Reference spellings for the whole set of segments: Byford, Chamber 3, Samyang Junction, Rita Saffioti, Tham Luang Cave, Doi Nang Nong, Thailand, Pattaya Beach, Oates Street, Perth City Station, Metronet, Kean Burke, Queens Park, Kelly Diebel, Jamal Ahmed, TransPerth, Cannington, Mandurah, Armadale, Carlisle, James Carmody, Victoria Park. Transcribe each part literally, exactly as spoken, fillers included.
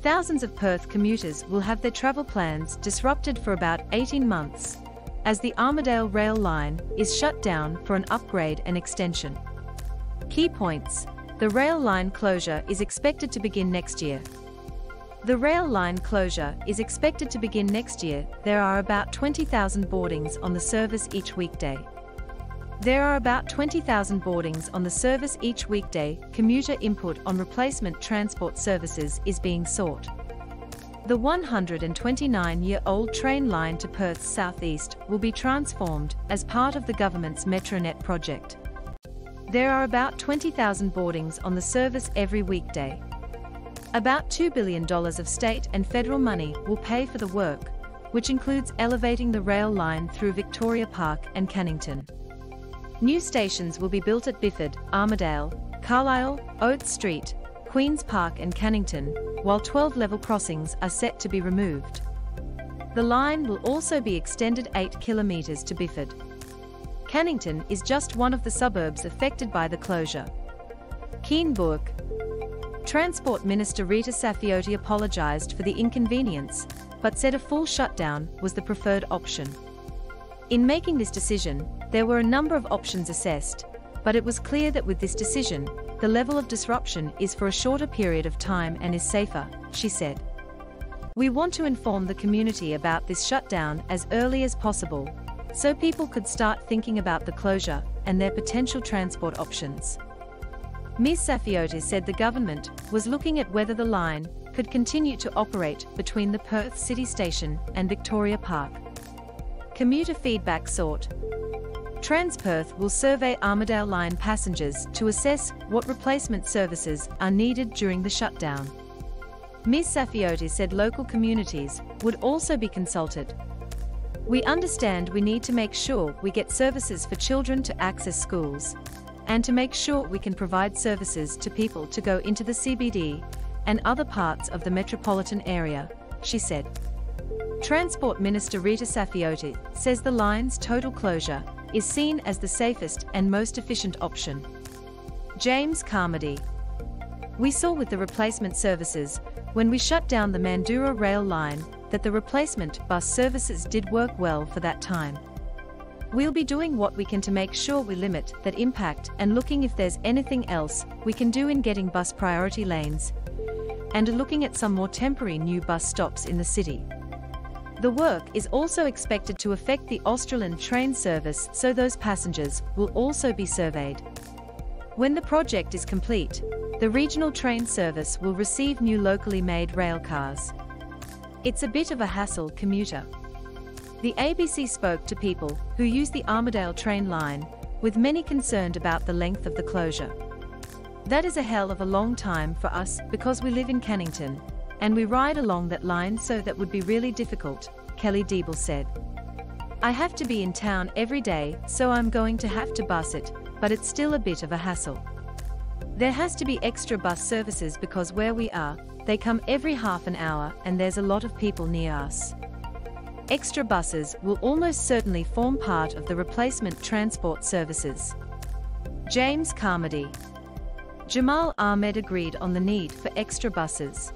Thousands of Perth commuters will have their travel plans disrupted for about eighteen months, as the Armadale rail line is shut down for an upgrade and extension. Key points. The rail line closure is expected to begin next year. The rail line closure is expected to begin next year. There are about twenty thousand boardings on the service each weekday. There are about twenty thousand boardings on the service each weekday. Commuter input on replacement transport services is being sought. The one hundred twenty-nine-year-old train line to Perth's southeast will be transformed as part of the government's Metronet project. There are about twenty thousand boardings on the service every weekday. About two billion dollars of state and federal money will pay for the work, which includes elevating the rail line through Victoria Park and Cannington. New stations will be built at Byford, Armadale, Carlisle, Oates Street, Queens Park and Cannington, while twelve level crossings are set to be removed. The line will also be extended eight kilometres to Byford. Cannington is just one of the suburbs affected by the closure. Kean Burke. Transport Minister Rita Saffioti apologised for the inconvenience, but said a full shutdown was the preferred option. In making this decision, there were a number of options assessed, but it was clear that with this decision, the level of disruption is for a shorter period of time and is safer, she said. We want to inform the community about this shutdown as early as possible, so people could start thinking about the closure and their potential transport options. Miz Saffioti said the government was looking at whether the line could continue to operate between the Perth City Station and Victoria Park. Commuter feedback sought. TransPerth will survey Armadale line passengers to assess what replacement services are needed during the shutdown. Miz Saffioti said local communities would also be consulted. We understand we need to make sure we get services for children to access schools, and to make sure we can provide services to people to go into the C B D and other parts of the metropolitan area, she said. Transport Minister Rita Saffioti says the line's total closure is seen as the safest and most efficient option. James Carmody. We saw with the replacement services, when we shut down the Mandurah rail line, that the replacement bus services did work well for that time. We'll be doing what we can to make sure we limit that impact and looking if there's anything else we can do in getting bus priority lanes and are looking at some more temporary new bus stops in the city. The work is also expected to affect the Australian train service, so those passengers will also be surveyed. When the project is complete, the regional train service will receive new locally made rail cars. It's a bit of a hassle, commuter. The A B C spoke to people who use the Armadale train line, with many concerned about the length of the closure. That is a hell of a long time for us because we live in Cannington, and we ride along that line, so that would be really difficult, Kelly Diebel said. I have to be in town every day, so I'm going to have to bus it, but it's still a bit of a hassle. There has to be extra bus services because where we are, they come every half an hour and there's a lot of people near us. Extra buses will almost certainly form part of the replacement transport services. James Carmody. Jamal Ahmed agreed on the need for extra buses.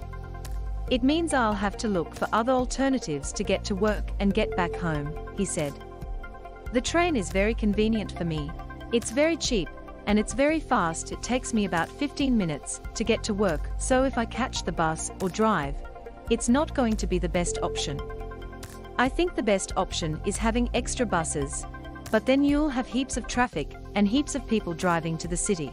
It means I'll have to look for other alternatives to get to work and get back home, he said. The train is very convenient for me. It's very cheap, and it's very fast. It takes me about fifteen minutes to get to work, so if I catch the bus or drive, it's not going to be the best option. I think the best option is having extra buses, but then you'll have heaps of traffic and heaps of people driving to the city.